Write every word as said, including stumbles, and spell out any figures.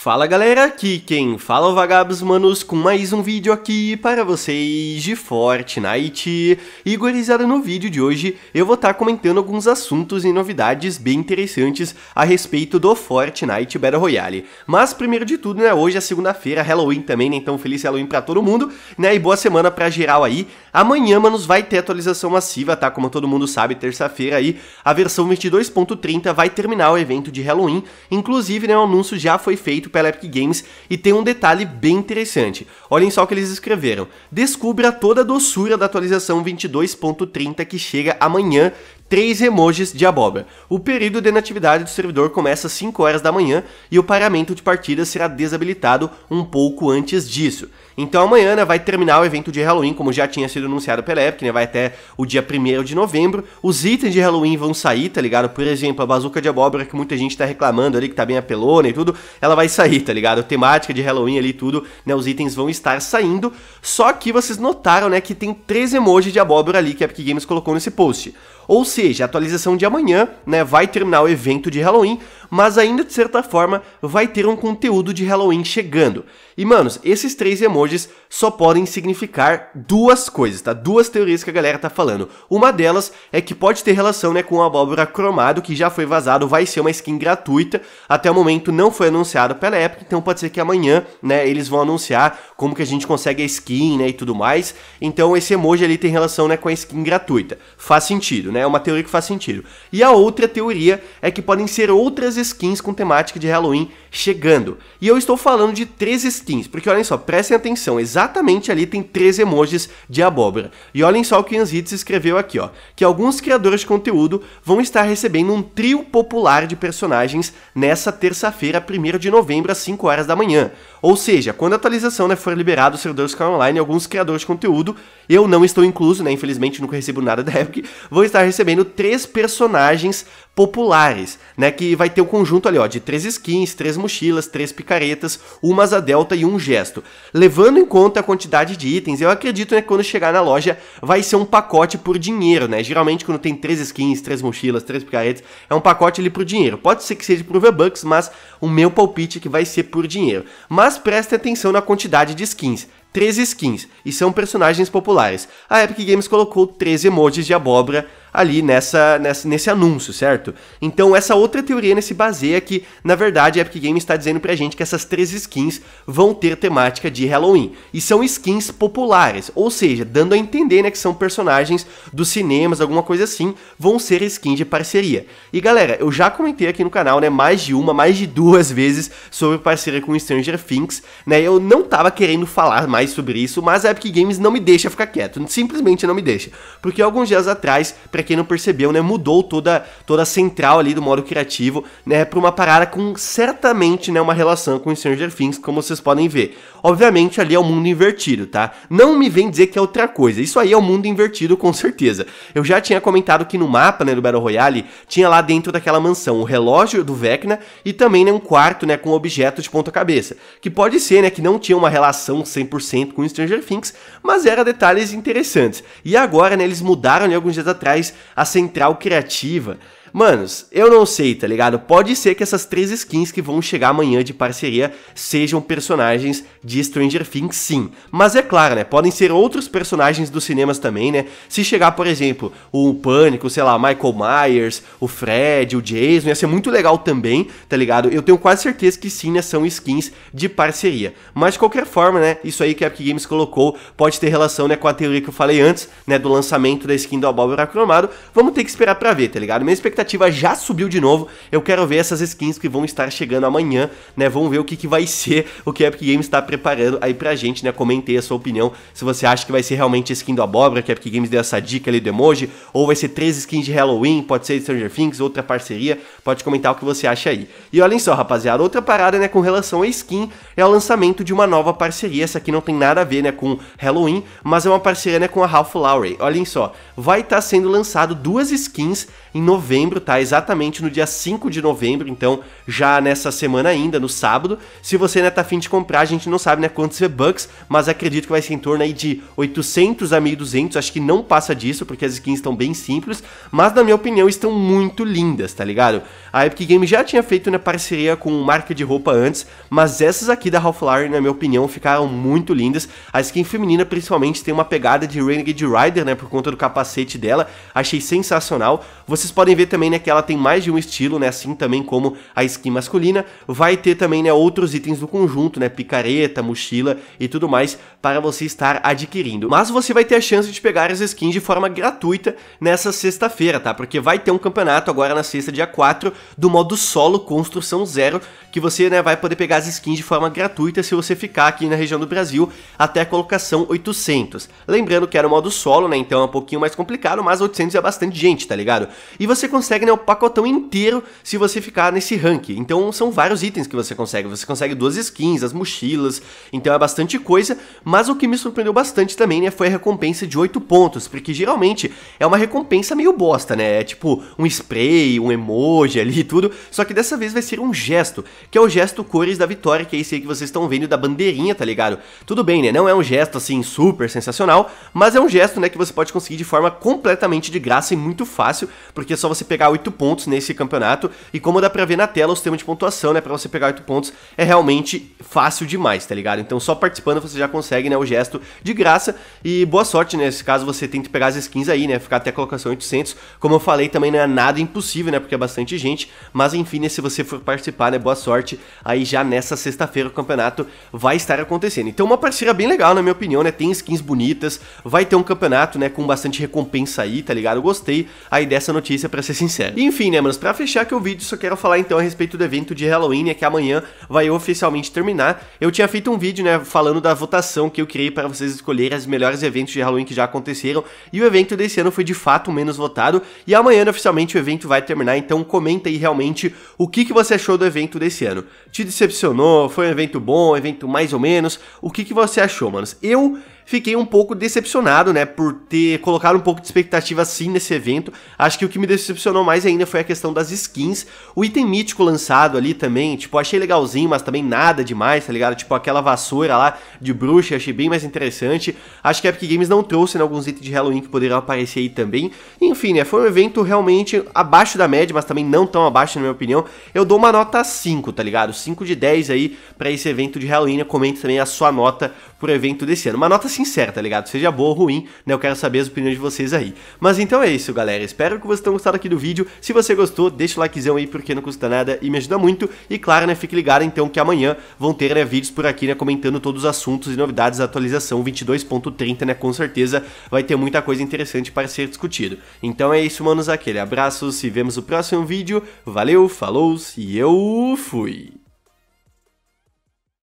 Fala galera, aqui quem fala é o Vagabbss Manos com mais um vídeo aqui para vocês de Fortnite. E gurizada, no vídeo de hoje eu vou estar tá comentando alguns assuntos e novidades bem interessantes a respeito do Fortnite Battle Royale. Mas primeiro de tudo, né, hoje é segunda-feira, Halloween também, né, então feliz Halloween pra todo mundo, né, e boa semana pra geral aí. Amanhã, manos, vai ter atualização massiva, tá, como todo mundo sabe, terça-feira aí, a versão vinte e dois ponto trinta vai terminar o evento de Halloween. Inclusive, né, o anúncio já foi feito pela Epic Games e tem um detalhe bem interessante. Olhem só o que eles escreveram: descubra toda a doçura da atualização vinte e dois ponto trinta que chega amanhã. Três emojis de abóbora. O período de inatividade do servidor começa às cinco horas da manhã e o paramento de partida será desabilitado um pouco antes disso. Então amanhã, né, vai terminar o evento de Halloween, como já tinha sido anunciado pela Epic, né, vai até o dia primeiro de novembro. Os itens de Halloween vão sair, tá ligado? Por exemplo, a bazuca de abóbora, que muita gente tá reclamando ali, que tá bem apelona e tudo, ela vai sair, tá ligado? A temática de Halloween ali e tudo, né, os itens vão estar saindo. Só que vocês notaram, né, que tem três emojis de abóbora ali que a Epic Games colocou nesse post. Ou seja, a atualização de amanhã, né, vai terminar o evento de Halloween, mas ainda de certa forma vai ter um conteúdo de Halloween chegando. E manos, esses três emojis só podem significar duas coisas, tá? Duas teorias que a galera tá falando. Uma delas é que pode ter relação, né, com a abóbora cromado, que já foi vazado, vai ser uma skin gratuita. Até o momento não foi anunciado pela Epic, então pode ser que amanhã, né, eles vão anunciar como que a gente consegue a skin, né, e tudo mais. Então esse emoji ali tem relação, né, com a skin gratuita. Faz sentido, né? É uma teoria que faz sentido. E a outra teoria é que podem ser outras skins com temática de Halloween chegando. E eu estou falando de três skins, porque olhem só, prestem atenção, exatamente ali tem três emojis de abóbora. E olhem só o que o Hits escreveu aqui, ó, que alguns criadores de conteúdo vão estar recebendo um trio popular de personagens nessa terça-feira, primeiro de novembro, às cinco horas da manhã. Ou seja, quando a atualização, né, for liberada, os servidores ficarão online, alguns criadores de conteúdo, eu não estou incluso, né, infelizmente nunca recebo nada da Epic, vou estar recebendo três personagens populares, né, que vai ter um conjunto ali, ó, de três skins, três mochilas, três picaretas, uma asa delta e um gesto. Levando em conta a quantidade de itens, eu acredito, né, que quando chegar na loja vai ser um pacote por dinheiro, né, geralmente quando tem três skins, três mochilas, três picaretas, é um pacote ali por dinheiro, pode ser que seja por V-Bucks, mas o meu palpite é que vai ser por dinheiro. Mas prestem atenção na quantidade de skins. Três skins, e são personagens populares. A Epic Games colocou três emojis de abóbora ali nessa, nessa, nesse anúncio, certo? Então essa outra teoria, né, se baseia que, na verdade, a Epic Games está dizendo pra gente que essas três skins vão ter temática de Halloween. E são skins populares, ou seja, dando a entender, né, que são personagens dos cinemas, alguma coisa assim, vão ser skins de parceria. E galera, eu já comentei aqui no canal, né, mais de uma, mais de duas vezes sobre parceria com Stranger Things, né, eu não tava querendo falar mais sobre isso, mas a Epic Games não me deixa ficar quieto, simplesmente não me deixa, porque alguns dias atrás, pra quem não percebeu, né, mudou toda, toda a central ali do modo criativo, né, pra uma parada com certamente, né, uma relação com Stranger Things, como vocês podem ver. Obviamente ali é o mundo invertido, tá? Não me vem dizer que é outra coisa, isso aí é o mundo invertido com certeza. Eu já tinha comentado que no mapa, né, do Battle Royale, tinha lá dentro daquela mansão o relógio do Vecna e também, né, um quarto, né, com objetos de ponta cabeça, que pode ser, né, que não tinha uma relação cem por cento com Stranger Things, mas era detalhes interessantes. E agora, né, eles mudaram, né, alguns dias atrás a central criativa. Manos, eu não sei, tá ligado? Pode ser que essas três skins que vão chegar amanhã de parceria sejam personagens de Stranger Things, sim. Mas é claro, né? Podem ser outros personagens dos cinemas também, né? Se chegar, por exemplo, o Pânico, sei lá, Michael Myers, o Freddy, o Jason, ia ser muito legal também, tá ligado? Eu tenho quase certeza que sim, né? São skins de parceria. Mas de qualquer forma, né? Isso aí que a Epic Games colocou pode ter relação, né, com a teoria que eu falei antes, né? Do lançamento da skin do abóbora cromado. Vamos ter que esperar pra ver, tá ligado? Minha expectativa já subiu de novo, eu quero ver essas skins que vão estar chegando amanhã, né, vamos ver o que, que vai ser, o que a Epic Games está preparando aí pra gente, né, comente aí a sua opinião, se você acha que vai ser realmente skin do abóbora, que a Epic Games deu essa dica ali do emoji, ou vai ser três skins de Halloween, pode ser de Stranger Things, outra parceria, pode comentar o que você acha aí. E olhem só, rapaziada, outra parada, né, com relação a skin, é o lançamento de uma nova parceria, essa aqui não tem nada a ver, né, com Halloween, mas é uma parceria, né, com a Ralph Lauren. Olhem só, vai estar tá sendo lançado duas skins em novembro, novembro, tá? Exatamente no dia cinco de novembro, então já nessa semana ainda, no sábado. Se você, né, tá afim de comprar, a gente não sabe, né, quantos V-Bucks, mas acredito que vai ser em torno aí de oitocentos a mil e duzentos, acho que não passa disso, porque as skins estão bem simples, mas na minha opinião estão muito lindas, tá ligado? A Epic Games já tinha feito, né, parceria com marca de roupa antes, mas essas aqui da Ralph Lauren, na minha opinião, ficaram muito lindas. A skin feminina, principalmente, tem uma pegada de Renegade Rider, né, por conta do capacete dela, achei sensacional. Vocês podem ver também, né, que ela tem mais de um estilo, né, assim também como a skin masculina. Vai ter também, né, outros itens do conjunto, né, picareta, mochila e tudo mais para você estar adquirindo. Mas você vai ter a chance de pegar as skins de forma gratuita nessa sexta-feira, tá? Porque vai ter um campeonato agora na sexta, dia quatro, do modo solo construção zero, que você, né, vai poder pegar as skins de forma gratuita se você ficar aqui na região do Brasil até a colocação oitocentos. Lembrando que era o modo solo, né, então é um pouquinho mais complicado, mas oitocentos é bastante gente, tá ligado? E você consegue, né, o pacotão inteiro se você ficar nesse rank. Então são vários itens que você consegue, você consegue duas skins, as mochilas, então é bastante coisa. Mas o que me surpreendeu bastante também, né, foi a recompensa de oito pontos, porque geralmente é uma recompensa meio bosta, né, é tipo um spray, um emoji ali e tudo, só que dessa vez vai ser um gesto, que é o gesto cores da vitória, que é esse aí que vocês estão vendo da bandeirinha, tá ligado? Tudo bem, né, não é um gesto assim super sensacional, mas é um gesto, né, que você pode conseguir de forma completamente de graça e muito fácil, porque é só você pegar oito pontos nesse campeonato, e como dá pra ver na tela, o sistema de pontuação, né, pra você pegar oito pontos é realmente fácil demais, tá ligado? Então só participando você já consegue, né, o gesto de graça, e boa sorte, né, nesse caso você tenta pegar as skins aí, né, ficar até a colocação oitocentos, como eu falei, também não é nada impossível, né, porque é bastante gente, mas enfim, né, se você for participar, né, boa sorte, aí já nessa sexta-feira o campeonato vai estar acontecendo. Então uma parceria bem legal, na minha opinião, né, tem skins bonitas, vai ter um campeonato, né, com bastante recompensa aí, tá ligado? Eu gostei aí dessa notícia, pra ser sincero. E, enfim, né, manos, pra fechar aqui o vídeo, só quero falar então a respeito do evento de Halloween, né, que amanhã vai oficialmente terminar. Eu tinha feito um vídeo, né, falando da votação que eu criei para vocês escolherem os melhores eventos de Halloween que já aconteceram, e o evento desse ano foi de fato o menos votado, e amanhã, né, oficialmente o evento vai terminar, então comenta aí realmente o que que você achou do evento desse ano. Te decepcionou? Foi um evento bom? Um evento mais ou menos? O que que você achou, manos? Eu fiquei um pouco decepcionado, né, por ter colocado um pouco de expectativa assim nesse evento. Acho que o que me decepcionou mais ainda foi a questão das skins, o item mítico lançado ali também, tipo, achei legalzinho, mas também nada demais, tá ligado? Tipo, aquela vassoura lá de bruxa, achei bem mais interessante. Acho que a Epic Games não trouxe, né, alguns itens de Halloween que poderiam aparecer aí também. Enfim, né, foi um evento realmente abaixo da média, mas também não tão abaixo, na minha opinião. Eu dou uma nota cinco, tá ligado? cinco de dez aí pra esse evento de Halloween. Comente também a sua nota pro evento desse ano. Uma nota sincera, tá ligado? Seja boa ou ruim, né? Eu quero saber as opiniões de vocês aí. Mas então é isso, galera. Espero que vocês tenham gostado aqui do vídeo. Se você gostou, deixa o likezão aí, porque não custa nada e me ajuda muito. E claro, né, fique ligado então que amanhã vão ter, né, vídeos por aqui, né, comentando todos os assuntos e novidades da atualização vinte e dois ponto trinta, né? Com certeza vai ter muita coisa interessante para ser discutido. Então é isso, manos. Aquele abraço. Se vemos no próximo vídeo. Valeu, falou e eu fui!